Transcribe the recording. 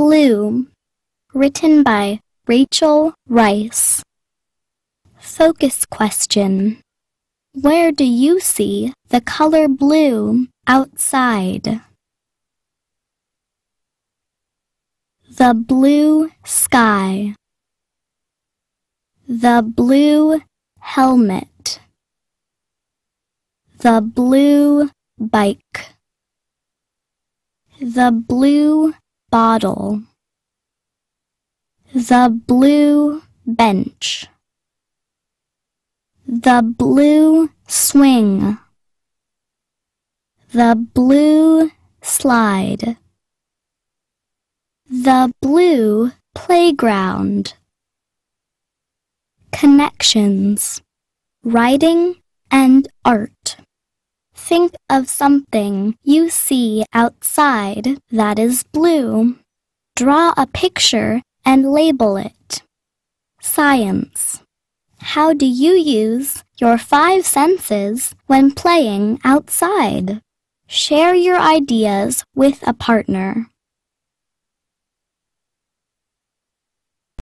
Blue, written by Rachel Rice. Focus question. Where do you see the color blue outside? The blue sky. The blue helmet. The blue bike. The blue bottle. The blue bench. The blue swing. The blue slide. The blue playground. Connections. Writing and art. Think of something you see outside that is blue. Draw a picture and label it. Science. How do you use your 5 senses when playing outside? Share your ideas with a partner.